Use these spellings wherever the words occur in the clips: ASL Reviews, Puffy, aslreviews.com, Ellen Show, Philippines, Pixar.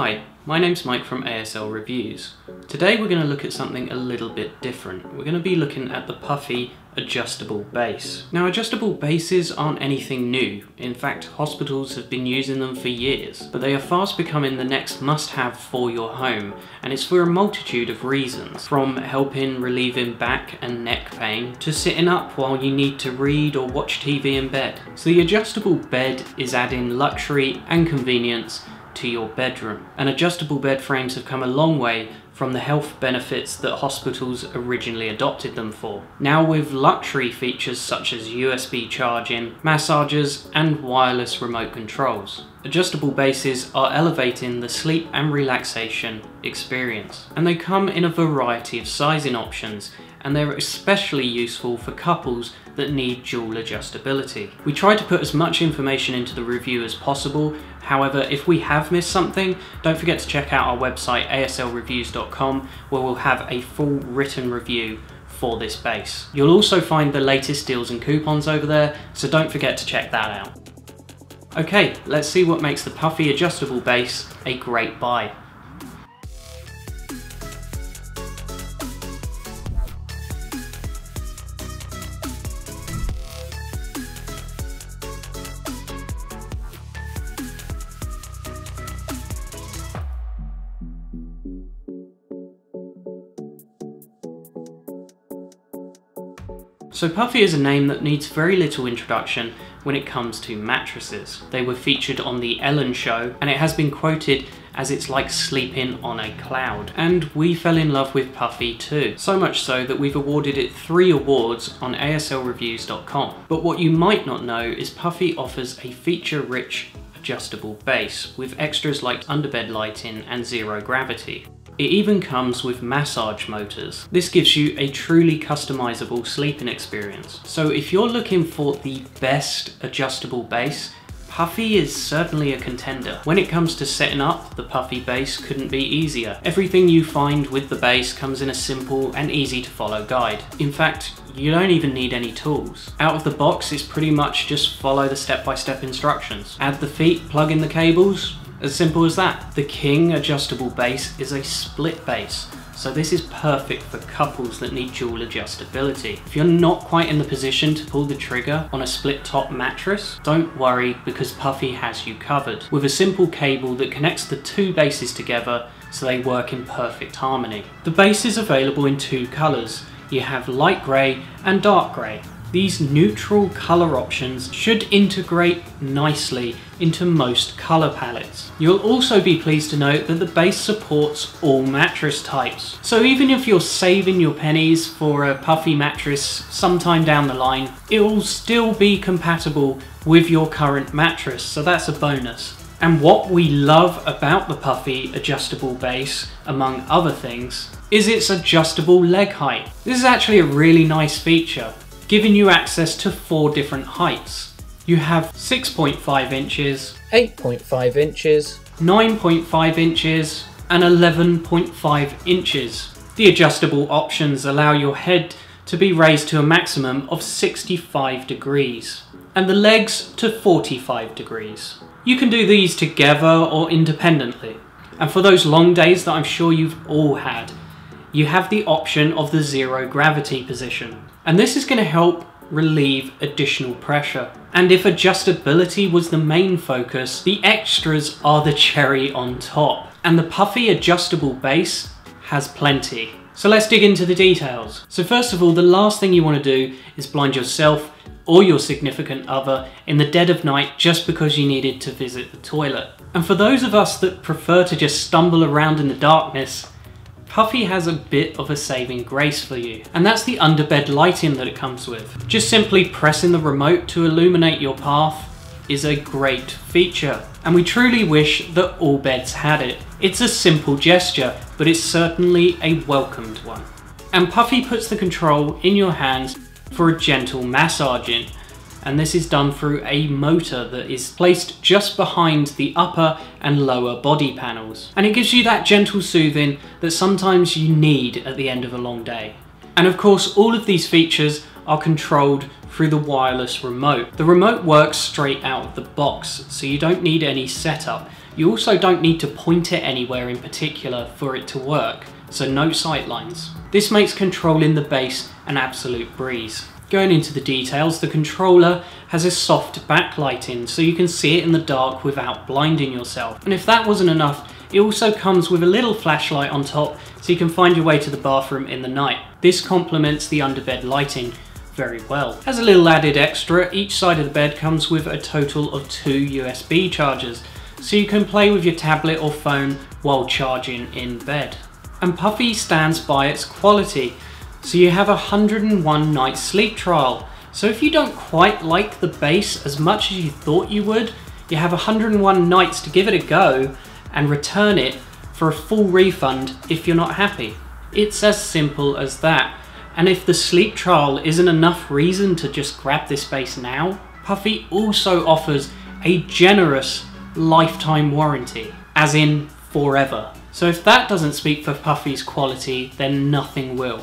Hi, my name's Mike from ASL Reviews. Today we're going to look at something a little bit different. We're going to be looking at the Puffy adjustable base. Now, adjustable bases aren't anything new. In fact, hospitals have been using them for years, but they are fast becoming the next must-have for your home, and it's for a multitude of reasons, from helping relieving back and neck pain to sitting up while you need to read or watch TV in bed. So the adjustable bed is adding luxury and convenience to your bedroom. And adjustable bed frames have come a long way from the health benefits that hospitals originally adopted them for. Now, with luxury features such as USB charging, massagers, and wireless remote controls, adjustable bases are elevating the sleep and relaxation experience. And they come in a variety of sizing options, and they're especially useful for couples that need dual adjustability. We tried to put as much information into the review as possible. However, if we have missed something, don't forget to check out our website aslreviews.com, where we'll have a full written review for this base. You'll also find the latest deals and coupons over there, so don't forget to check that out. Okay, let's see what makes the Puffy adjustable base a great buy. So Puffy is a name that needs very little introduction when it comes to mattresses. They were featured on the Ellen Show, and it has been quoted as "it's like sleeping on a cloud." And we fell in love with Puffy too, so much so that we've awarded it 3 awards on aslreviews.com. But what you might not know is Puffy offers a feature-rich adjustable base with extras like underbed lighting and zero gravity. It even comes with massage motors. This gives you a truly customizable sleeping experience. So if you're looking for the best adjustable base, Puffy is certainly a contender. When it comes to setting up, the Puffy base couldn't be easier. Everything you find with the base comes in a simple and easy to follow guide. In fact, you don't even need any tools. Out of the box, it's pretty much just follow the step-by-step instructions. Add the feet, plug in the cables, as simple as that. The King adjustable base is a split base, so this is perfect for couples that need dual adjustability. If you're not quite in the position to pull the trigger on a split top mattress, don't worry, because Puffy has you covered with a simple cable that connects the 2 bases together so they work in perfect harmony. The base is available in 2 colours. You have light grey and dark grey. These neutral colour options should integrate nicely into most colour palettes. You'll also be pleased to note that the base supports all mattress types. So even if you're saving your pennies for a Puffy mattress sometime down the line, it will still be compatible with your current mattress, so that's a bonus. And what we love about the Puffy adjustable base, among other things, is its adjustable leg height. This is actually a really nice feature, giving you access to 4 different heights. You have 6.5 inches, 8.5 inches, 9.5 inches, and 11.5 inches. The adjustable options allow your head to be raised to a maximum of 65 degrees, and the legs to 45 degrees. You can do these together or independently. And for those long days that I'm sure you've all had, you have the option of the zero gravity position. And this is going to help relieve additional pressure. And if adjustability was the main focus, the extras are the cherry on top. And the Puffy adjustable base has plenty. So let's dig into the details. So first of all, the last thing you want to do is blind yourself or your significant other in the dead of night just because you needed to visit the toilet. And for those of us that prefer to just stumble around in the darkness, Puffy has a bit of a saving grace for you, and that's the underbed lighting that it comes with. Just simply pressing the remote to illuminate your path is a great feature, and we truly wish that all beds had it. It's a simple gesture, but it's certainly a welcomed one. And Puffy puts the control in your hands for a gentle massaging, and this is done through a motor that is placed just behind the upper and lower body panels. And it gives you that gentle soothing that sometimes you need at the end of a long day. And of course, all of these features are controlled through the wireless remote. The remote works straight out of the box, so you don't need any setup. You also don't need to point it anywhere in particular for it to work, so no sight lines. This makes controlling the bass an absolute breeze. Going into the details, the controller has a soft backlighting, so you can see it in the dark without blinding yourself. And if that wasn't enough, it also comes with a little flashlight on top, so you can find your way to the bathroom in the night. This complements the underbed lighting very well. As a little added extra, each side of the bed comes with a total of 2 USB chargers, so you can play with your tablet or phone while charging in bed. And Puffy stands by its quality, so you have a 101 night sleep trial. So if you don't quite like the bass as much as you thought you would, you have 101 nights to give it a go and return it for a full refund if you're not happy. It's as simple as that. And if the sleep trial isn't enough reason to just grab this bass now, Puffy also offers a generous lifetime warranty, as in forever. So if that doesn't speak for Puffy's quality, then nothing will.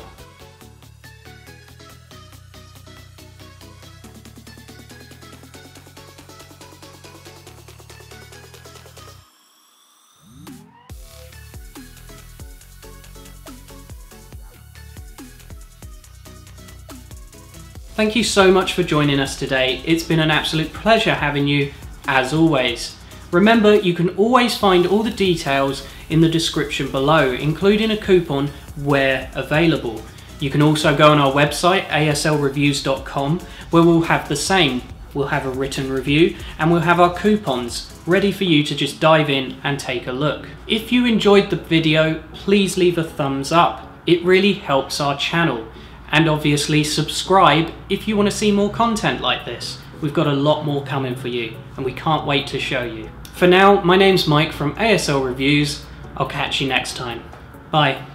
Thank you so much for joining us today. It's been an absolute pleasure having you, as always. Remember, you can always find all the details in the description below, including a coupon where available. You can also go on our website, aslreviews.com, where we'll have the same. We'll have a written review and we'll have our coupons ready for you to just dive in and take a look. If you enjoyed the video, please leave a thumbs up. It really helps our channel. And obviously subscribe if you want to see more content like this. We've got a lot more coming for you and we can't wait to show you. For now, my name's Mike from ASL Reviews. I'll catch you next time. Bye.